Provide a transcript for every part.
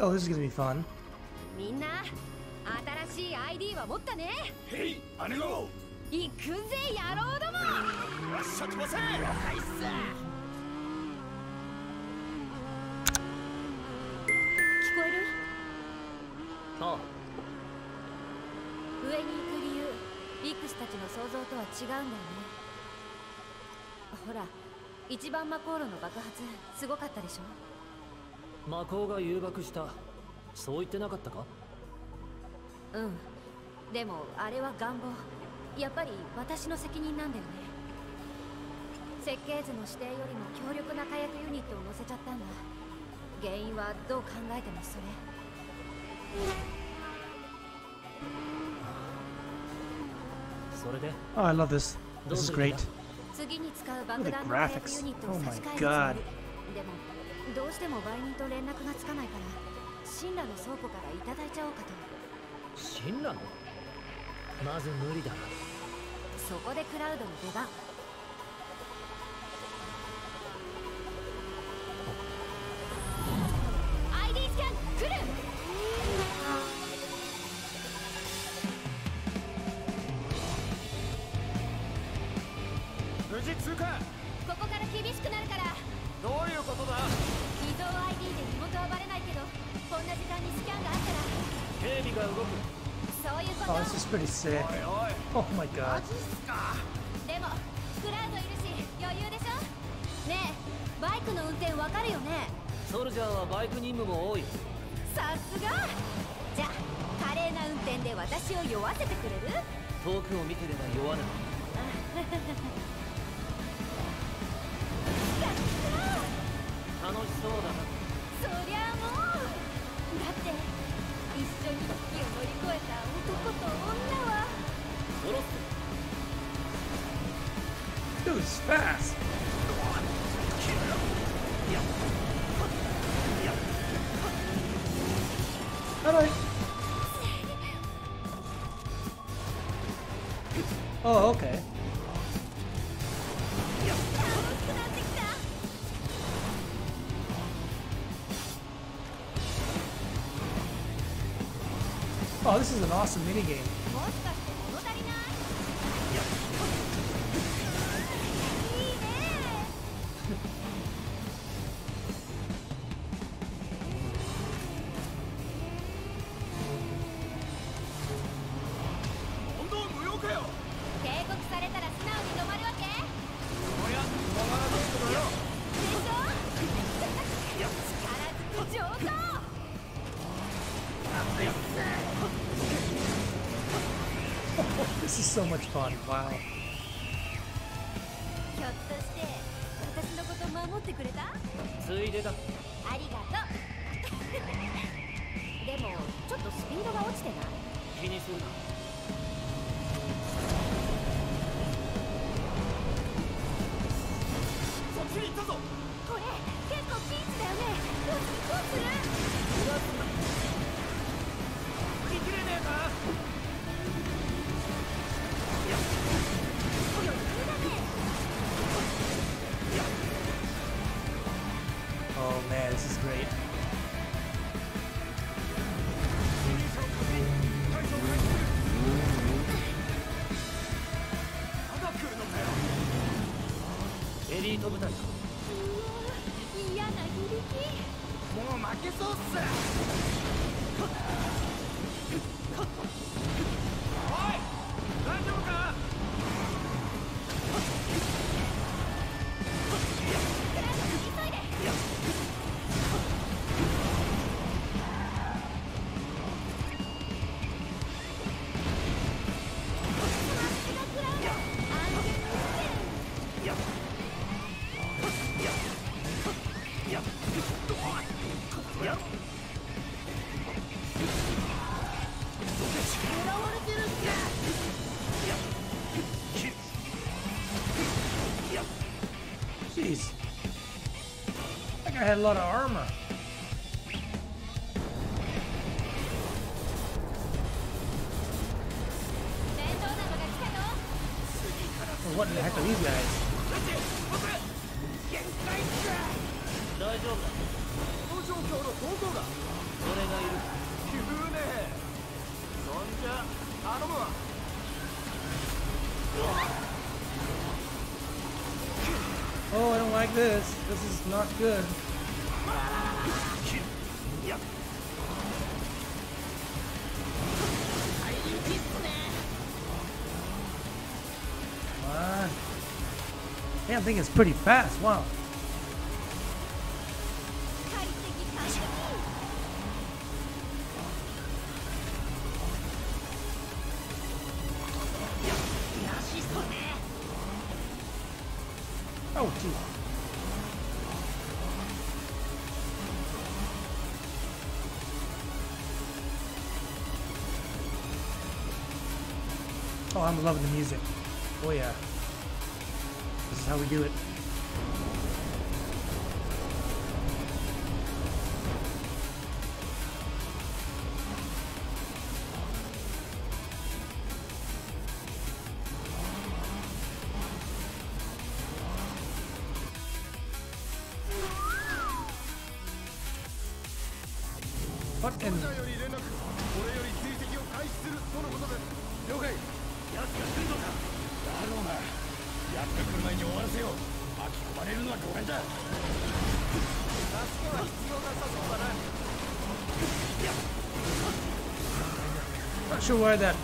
Oh, this is gonna be fun. Oh, I love this. This is great. Look at the graphics. Oh my god. Oh, this is pretty sick. Oh my god. Dude, it's fast. Alright. Oh, okay. Oh, this is an awesome minigame. This is so much fun. Wow. Oh man, this is great. Jeez. That guy had a lot of armor. Well, what in the heck are these guys? Oh, I don't like this. This is not good. Damn thing is pretty fast. Wow. Oh, geez. Oh, I'm loving the music. Oh, yeah. This is how we do it. What in? Not sure why that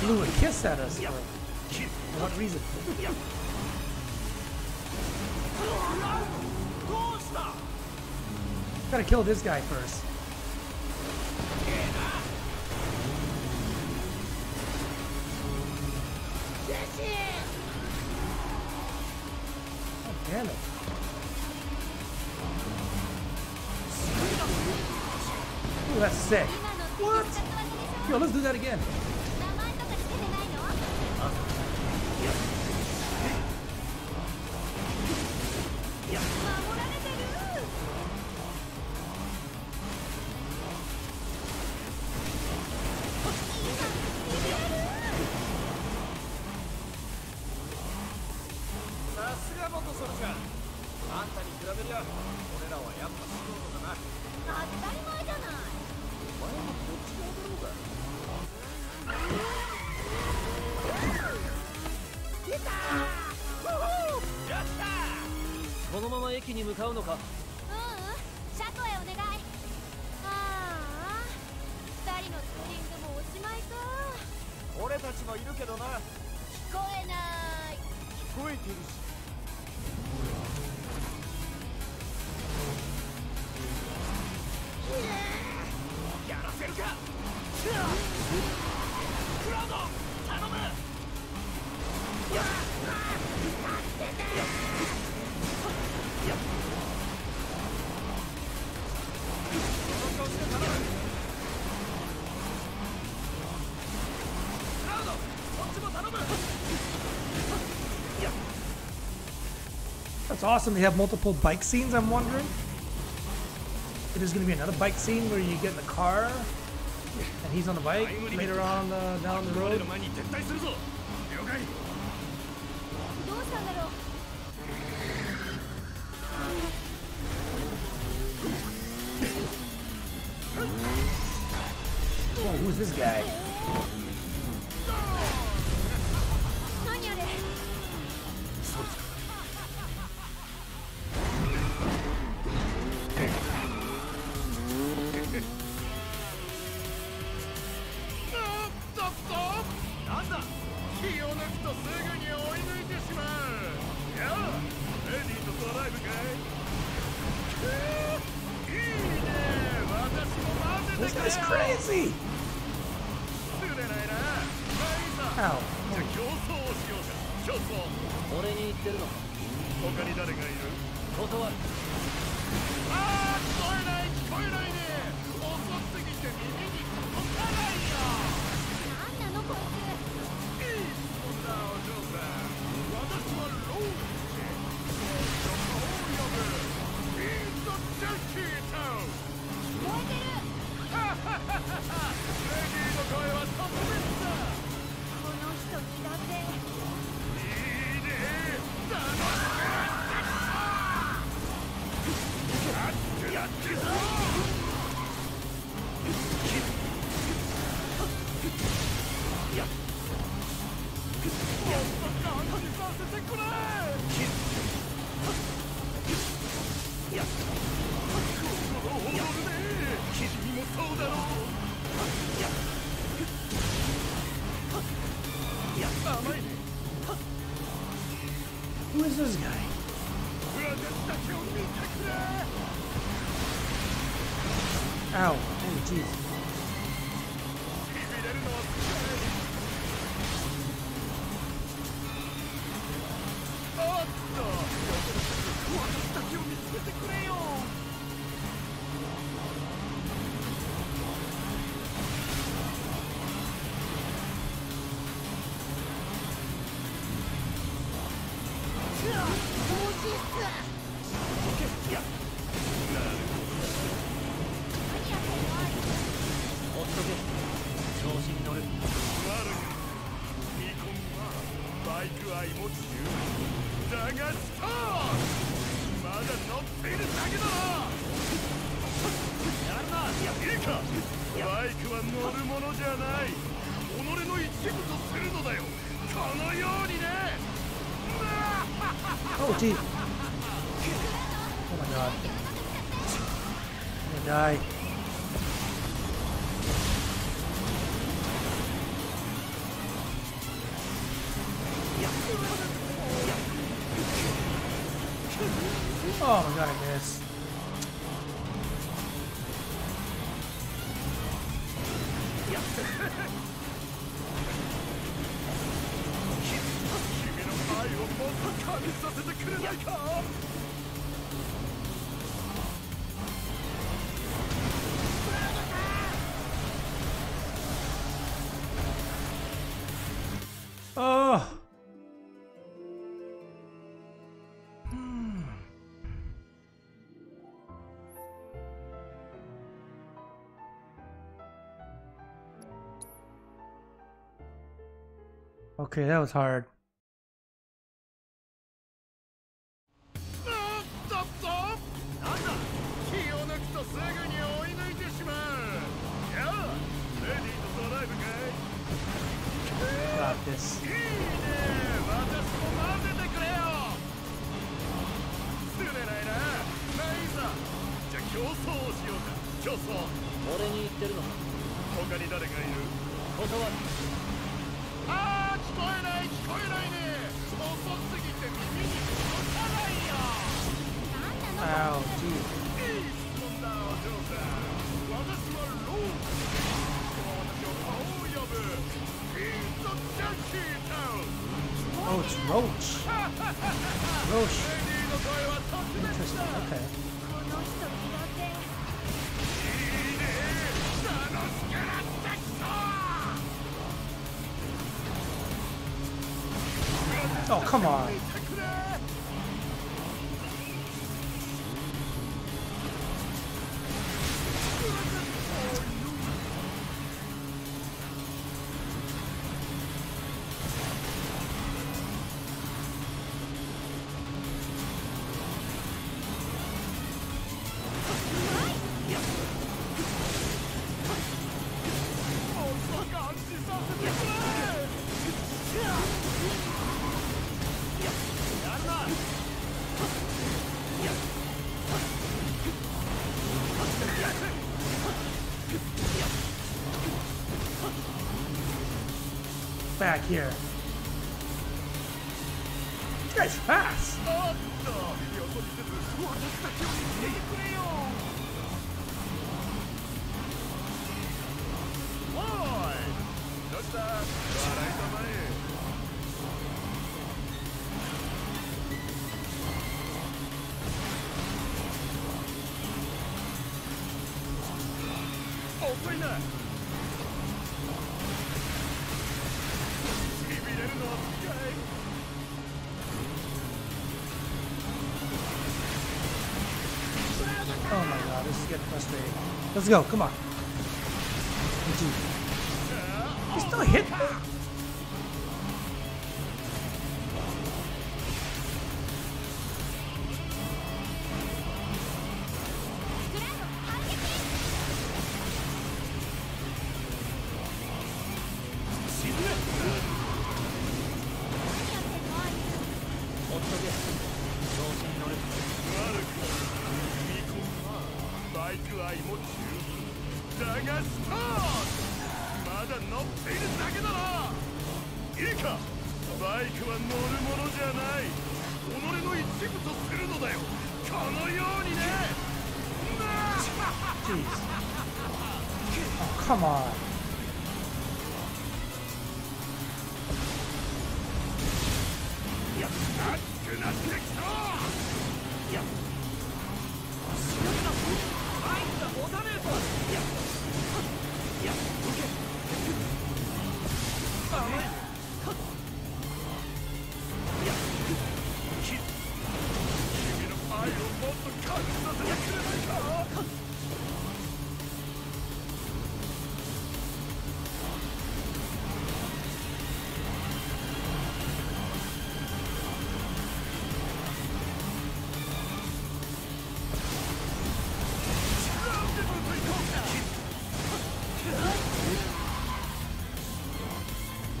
blew a kiss at us, for what reason? Gotta kill this guy first. Damn it. Ooh, that's sick. What? Yo, let's do that again. That's awesome. They have multiple bike scenes. I'm wondering if there's going to be another bike scene where you get in the car and he's on the bike later on down the road. Oh, who's this guy? This guy's crazy! Ow. this guy? Ow. Oh, jeez. Oh, gee. Oh, my God. I'm gonna die. Oh, my God, I missed. Okay, that was hard. Got this. Ow, dude. Oh, it's Roche. Roche. Interesting. Okay. Oh, come on. Back here. This guy's fast. Let's go, come on. He's still hit. Oh, come on.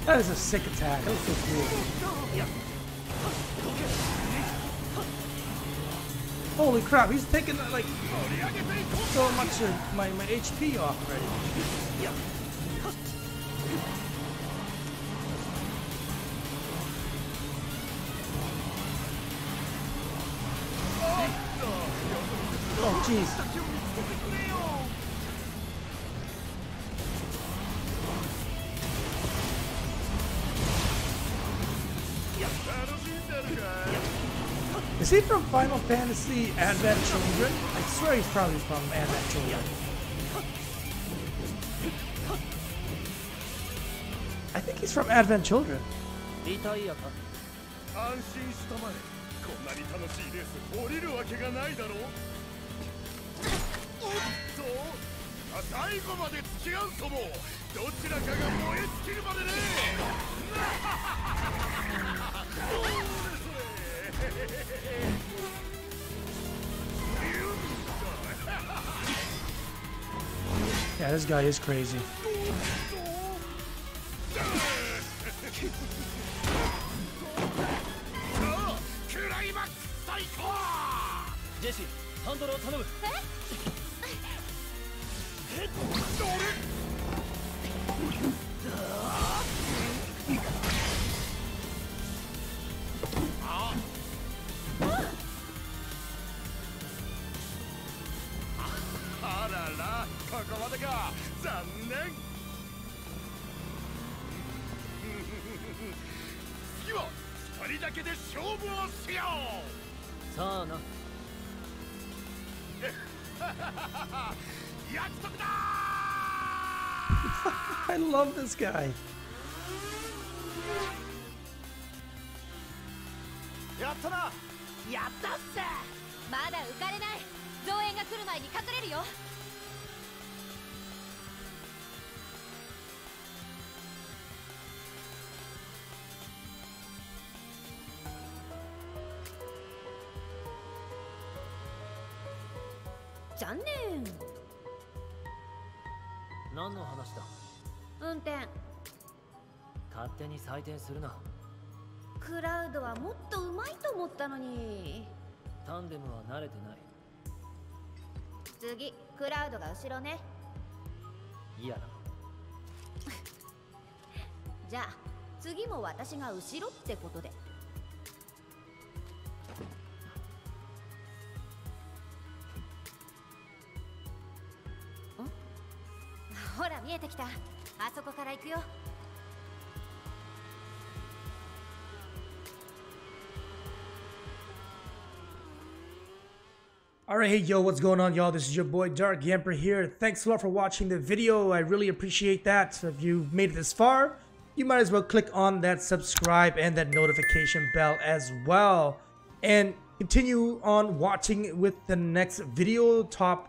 That is a sick attack. That was so cool. Holy crap, he's taking like so much of my HP off already. Oh jeez. Is he from Final Fantasy Advent Children? I swear he's probably from Advent Children. I think he's from Advent Children. Yeah, this guy is crazy. I love this guy.クラウドはもっと上手いと思ったのに。タンデムは慣れてない。次、クラウドが後ろね。嫌だ。じゃあ、次も私が後ろってことで。ほら見えてきた。あそこから行くよ。Alright, hey yo, what's going on y'all? This is your boy Dark Yemper here. Thanks a lot for watching the video. I really appreciate that. So if you made it this far, you might as well click on that subscribe and that notification bell as well. And continue on watching with the next video, top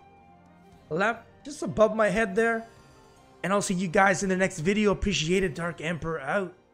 left, just above my head there. And I'll see you guys in the next video. Appreciate it, Dark Yemper out.